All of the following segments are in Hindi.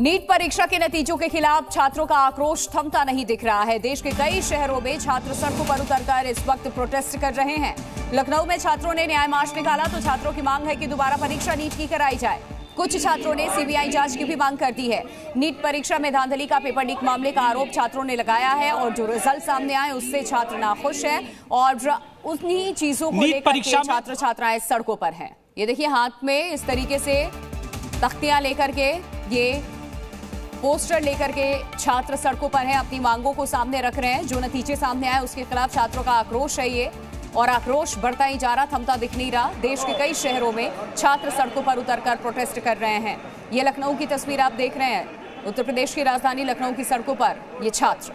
नीट परीक्षा के नतीजों के खिलाफ छात्रों का आक्रोश थमता नहीं दिख रहा है। देश के कई शहरों में छात्र सड़कों पर उतरकर इस वक्त प्रोटेस्ट कर रहे हैं। लखनऊ में छात्रों ने न्याय मार्च निकाला तो छात्रों की मांग है कि दोबारा परीक्षा नीट की कराई जाए। कुछ छात्रों ने सीबीआई जांच की भी मांग कर दी है। नीट परीक्षा में धांधली का पेपर लीक मामले का आरोप छात्रों ने लगाया है और जो रिजल्ट सामने आए उससे छात्र नाखुश है और उन्हीं चीजों को लेकर छात्र छात्राएं सड़कों पर है। ये देखिए, हाथ में इस तरीके से तख्तियां लेकर के, ये पोस्टर लेकर के छात्र सड़कों पर हैं, अपनी मांगों को सामने रख रहे हैं। जो नतीजे सामने आए उसके खिलाफ छात्रों का आक्रोश है ये, और आक्रोश बढ़ता ही जा रहा, थमता दिख नहीं रहा। देश के कई शहरों में छात्र सड़कों पर उतरकर प्रोटेस्ट कर रहे हैं। ये लखनऊ की तस्वीर आप देख रहे हैं, उत्तर प्रदेश की राजधानी लखनऊ की सड़कों पर ये छात्र।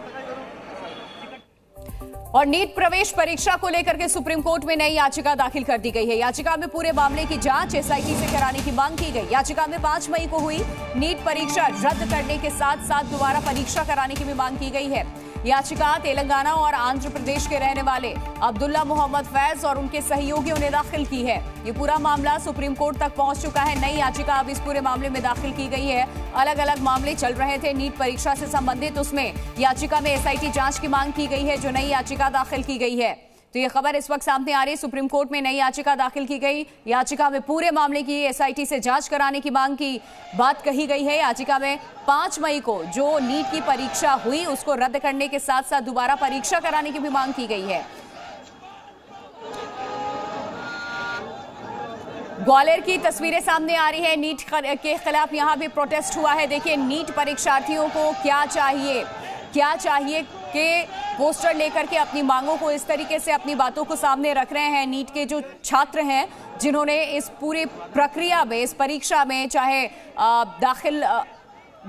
और नीट प्रवेश परीक्षा को लेकर के सुप्रीम कोर्ट में नई याचिका दाखिल कर दी गई है। याचिका में पूरे मामले की जांच एसआईटी से कराने की मांग की गई। याचिका में 5 मई को हुई नीट परीक्षा रद्द करने के साथ साथ दोबारा परीक्षा कराने की भी मांग की गई है। याचिका तेलंगाना और आंध्र प्रदेश के रहने वाले अब्दुल्ला मोहम्मद फैज और उनके सहयोगियों ने दाखिल की है। ये पूरा मामला सुप्रीम कोर्ट तक पहुंच चुका है। नई याचिका अब इस पूरे मामले में दाखिल की गई है। अलग अलग मामले चल रहे थे नीट परीक्षा से संबंधित, उसमें याचिका में एसआईटी जांच की मांग की गई है, जो नई याचिका दाखिल की गई है। तो ये खबर इस वक्त सामने आ रही है, सुप्रीम कोर्ट में नई याचिका दाखिल की गई। याचिका में पूरे मामले की एसआईटी से जांच कराने की मांग की बात कही गई है। याचिका में 5 मई को जो नीट की परीक्षा हुई उसको रद्द करने के साथ साथ दोबारा परीक्षा कराने की भी मांग की गई है। ग्वालियर की तस्वीरें सामने आ रही है, नीट के खिलाफ यहाँ भी प्रोटेस्ट हुआ है। देखिए, नीट परीक्षार्थियों को क्या चाहिए के पोस्टर लेकर के अपनी मांगों को इस तरीके से अपनी बातों को सामने रख रहे हैं। नीट के जो छात्र हैं जिन्होंने इस पूरे प्रक्रिया में, इस परीक्षा में, चाहे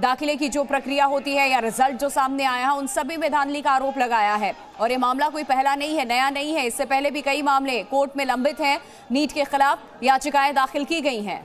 दाखिले की जो प्रक्रिया होती है या रिजल्ट जो सामने आया है, उन सभी में धांधली का आरोप लगाया है। और ये मामला कोई पहला नहीं है, नया नहीं है। इससे पहले भी कई मामले कोर्ट में लंबित हैं। नीट के खिलाफ याचिकाएं दाखिल की गई हैं।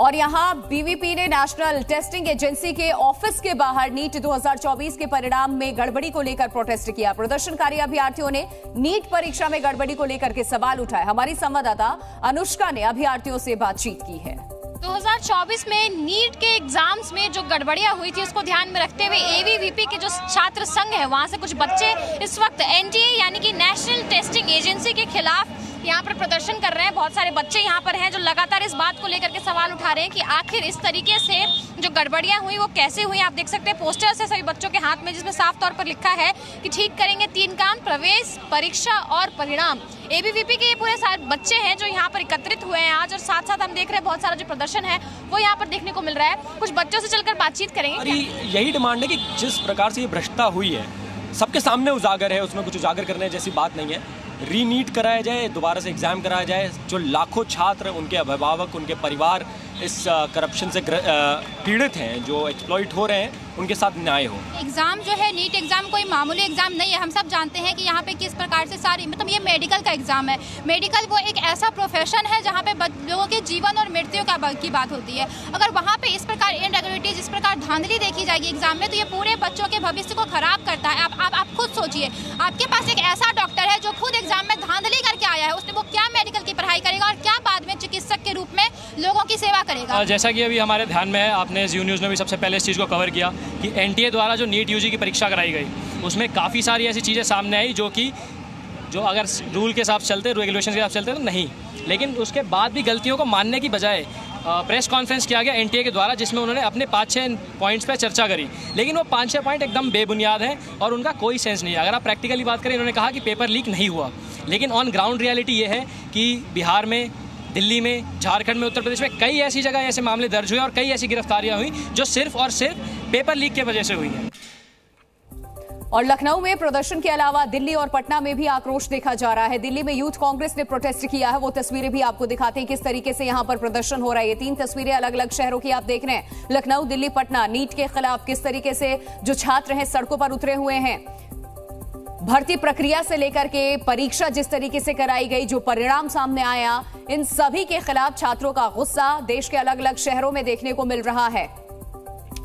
और यहां बीवीपी ने नेशनल टेस्टिंग एजेंसी के ऑफिस के बाहर नीट 2024 के परिणाम में गड़बड़ी को लेकर प्रोटेस्ट किया। प्रदर्शनकारी अभ्यर्थियों ने नीट परीक्षा में गड़बड़ी को लेकर के सवाल उठाए। हमारी संवाददाता अनुष्का ने अभ्यर्थियों से बातचीत की है। 2024 में नीट के एग्जाम्स में जो गड़बड़ियां हुई थी उसको ध्यान में रखते हुए एबीवीपी के जो छात्र संघ है वहां से कुछ बच्चे इस वक्त एनटीए यानी कि नेशनल टेस्टिंग एजेंसी के खिलाफ यहाँ पर प्रदर्शन कर रहे हैं। बहुत सारे बच्चे यहाँ पर हैं जो लगातार इस बात को लेकर के सवाल उठा रहे हैं कि आखिर इस तरीके से जो गड़बड़ियाँ हुई वो कैसे हुई। आप देख सकते हैं पोस्टर्स है सभी बच्चों के हाथ में, जिसमें साफ तौर पर लिखा है कि ठीक करेंगे 3 काम, प्रवेश परीक्षा और परिणाम। एबीवीपी के ये पूरे सारे बच्चे हैं जो यहाँ पर एकत्रित हुए हैं आज, और साथ साथ हम देख रहे हैं बहुत सारा जो प्रदर्शन है वो यहाँ पर देखने को मिल रहा है। कुछ बच्चों से चलकर बातचीत करेंगे। यही डिमांड है कि जिस प्रकार से ये भ्रष्टता हुई है सबके सामने उजागर है, उसमें कुछ उजागर करने जैसी बात नहीं है। रीनीट कराया जाए, दोबारा से एग्ज़ाम कराया जाए। जो लाखों छात्र, उनके अभिभावक, उनके परिवार इस करप्शन से पीड़ित हैं, जो एक्सप्लॉइट हो रहे हैं, उनके साथ न्याय हो। एग्ज़ाम जो है नीट एग्ज़ाम कोई मामूली एग्ज़ाम नहीं है। हम सब जानते हैं कि यहाँ पे किस प्रकार से सारी मतलब ये मेडिकल का एग्ज़ाम है। मेडिकल वो एक ऐसा प्रोफेशन है जहाँ पे लोगों के जीवन और मृत्यु की बात होती है। अगर वहाँ पे इस प्रकार इनरेगुलरिटीज, इस प्रकार धांधली देखी जाएगी एग्ज़ाम में, तो ये पूरे बच्चों के भविष्य को ख़राब करता है। आप खुद सोचिए, आपके पास एक ऐसा डॉक्टर है जो खुद एग्ज़ाम में धांधली करके आया है, उसने वो क्या मेडिकल की पढ़ाई करेगा और क्या बाद में चिकित्सक के रूप में लोगों की सेवा करेगा। जैसा कि अभी हमारे ध्यान में है, आपने जी न्यूज़ में भी सबसे पहले इस चीज़ को कवर किया कि एनटीए द्वारा जो नीट यूजी की परीक्षा कराई गई उसमें काफ़ी सारी ऐसी चीज़ें सामने आई जो कि अगर रूल के हिसाब चलते, रेगुलेशन के हिसाब चलते तो नहीं, लेकिन उसके बाद भी गलतियों को मानने की बजाय प्रेस कॉन्फ्रेंस किया गया एनटीए के द्वारा, जिसमें उन्होंने अपने 5-6 पॉइंट्स पे चर्चा करी, लेकिन वो 5-6 पॉइंट एकदम बेबुनियाद हैं और उनका कोई सेंस नहीं है। अगर आप प्रैक्टिकली बात करें, इन्होंने कहा कि पेपर लीक नहीं हुआ, लेकिन ऑन ग्राउंड रियलिटी ये है कि बिहार में, दिल्ली में, झारखंड में, उत्तर प्रदेश में कई ऐसी जगह ऐसे मामले दर्ज हुए और कई ऐसी गिरफ्तारियां हुई जो सिर्फ और सिर्फ पेपर लीक के वजह से हुई हैं। और लखनऊ में प्रदर्शन के अलावा दिल्ली और पटना में भी आक्रोश देखा जा रहा है। दिल्ली में यूथ कांग्रेस ने प्रोटेस्ट किया है, वो तस्वीरें भी आपको दिखाते हैं किस तरीके से यहाँ पर प्रदर्शन हो रहा है। 3 तस्वीरें अलग अलग शहरों की आप देख रहे हैं, लखनऊ, दिल्ली, पटना। नीट के खिलाफ किस तरीके से जो छात्र हैं सड़कों पर उतरे हुए हैं। भर्ती प्रक्रिया से लेकर के परीक्षा जिस तरीके से कराई गई, जो परिणाम सामने आया, इन सभी के खिलाफ छात्रों का गुस्सा देश के अलग अलग शहरों में देखने को मिल रहा है।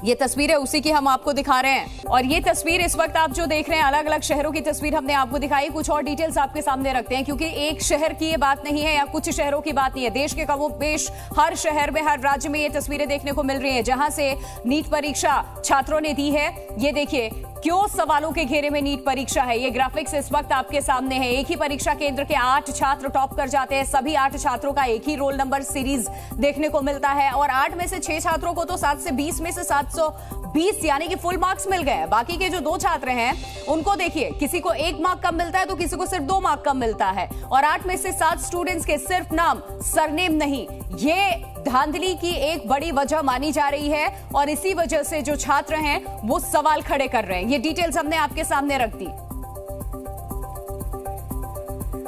ये तस्वीरें उसी की हम आपको दिखा रहे हैं और ये तस्वीर इस वक्त आप जो देख रहे हैं अलग अलग शहरों की तस्वीर हमने आपको दिखाई। कुछ और डिटेल्स आपके सामने रखते हैं क्योंकि एक शहर की ये बात नहीं है या कुछ शहरों की बात नहीं है, देश के कमोबेश हर शहर में हर राज्य में ये तस्वीरें देखने को मिल रही है जहां से नीट परीक्षा छात्रों ने दी है। ये देखिए क्यों सवालों के घेरे में नीट परीक्षा है, ये ग्राफिक्स इस वक्त आपके सामने है। एक ही परीक्षा केंद्र के 8 छात्र टॉप कर जाते हैं, सभी 8 छात्रों का एक ही रोल नंबर सीरीज देखने को मिलता है और 8 में से 6 छात्रों को तो 720 में से 720 यानी कि फुल मार्क्स मिल गए। बाकी के जो 2 छात्र हैं उनको देखिए किसी को 1 मार्क कम मिलता है तो किसी को सिर्फ 2 मार्क कम मिलता है और 8 में से 7 स्टूडेंट्स के सिर्फ नाम सरनेम नहीं। ये धांधली की एक बड़ी वजह मानी जा रही है और इसी वजह से जो छात्र हैं वो सवाल खड़े कर रहे हैं। ये डिटेल्स हमने आपके सामने रख दी।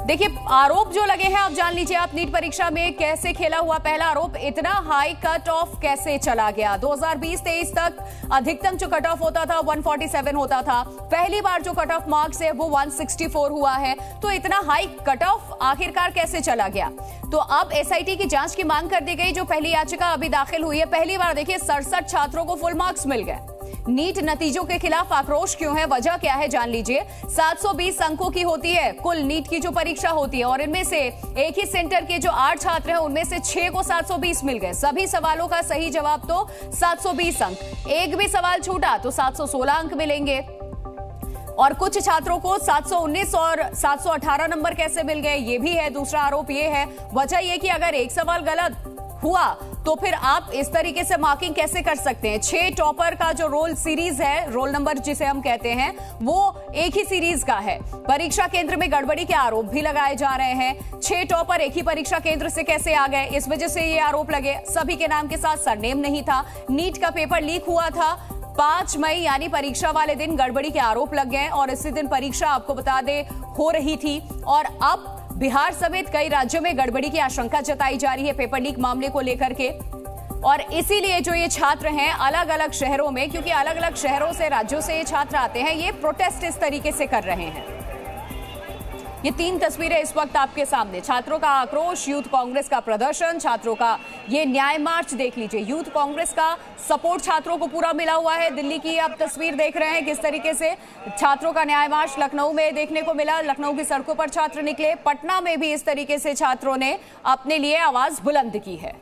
देखिए आरोप जो लगे हैं आप जान लीजिए आप नीट परीक्षा में कैसे खेला हुआ। पहला आरोप, इतना हाई कट ऑफ कैसे चला गया। 2020-23 तक अधिकतम जो कट ऑफ होता था 147 होता था, पहली बार जो कट ऑफ मार्क्स है वो 164 हुआ है, तो इतना हाई कट ऑफ आखिरकार कैसे चला गया। तो अब एसआईटी की जांच की मांग कर दी गई जो पहली याचिका अभी दाखिल हुई है। पहली बार देखिए 67 छात्रों को फुल मार्क्स मिल गए। नीट नतीजों के खिलाफ आक्रोश क्यों है, वजह क्या है जान लीजिए। 720 अंकों की होती है कुल नीट की जो परीक्षा होती है और इनमें से एक ही सेंटर के जो 8 छात्र हैं उनमें से 6 को 720 मिल गए। सभी सवालों का सही जवाब तो 720 अंक, एक भी सवाल छूटा तो 716 अंक मिलेंगे और कुछ छात्रों को 719 और 718 नंबर कैसे मिल गए ये भी है। दूसरा आरोप ये है, वजह यह कि अगर एक सवाल गलत हुआ तो फिर आप इस तरीके से मार्किंग कैसे कर सकते हैं। 6 टॉपर का जो रोल सीरीज है, रोल नंबर जिसे हम कहते हैं, वो एक ही सीरीज का है। परीक्षा केंद्र में गड़बड़ी के आरोप भी लगाए जा रहे हैं। 6 टॉपर एक ही परीक्षा केंद्र से कैसे आ गए, इस वजह से ये आरोप लगे। सभी के नाम के साथ सरनेम नहीं था। नीट का पेपर लीक हुआ था 5 मई यानी परीक्षा वाले दिन, गड़बड़ी के आरोप लग गए और इसी दिन परीक्षा आपको बता दे हो रही थी। और अब बिहार समेत कई राज्यों में गड़बड़ी की आशंका जताई जा रही है पेपर लीक मामले को लेकर के और इसीलिए जो ये छात्र हैं अलग अलग शहरों में, क्योंकि अलग अलग शहरों से राज्यों से ये छात्र आते हैं, ये प्रोटेस्ट इस तरीके से कर रहे हैं। ये 3 तस्वीरें इस वक्त आपके सामने, छात्रों का आक्रोश, यूथ कांग्रेस का प्रदर्शन, छात्रों का ये न्याय मार्च देख लीजिए। यूथ कांग्रेस का सपोर्ट छात्रों को पूरा मिला हुआ है। दिल्ली की आप तस्वीर देख रहे हैं किस तरीके से छात्रों का न्याय मार्च लखनऊ में देखने को मिला। लखनऊ की सड़कों पर छात्र निकले, पटना में भी इस तरीके से छात्रों ने अपने लिए आवाज बुलंद की है।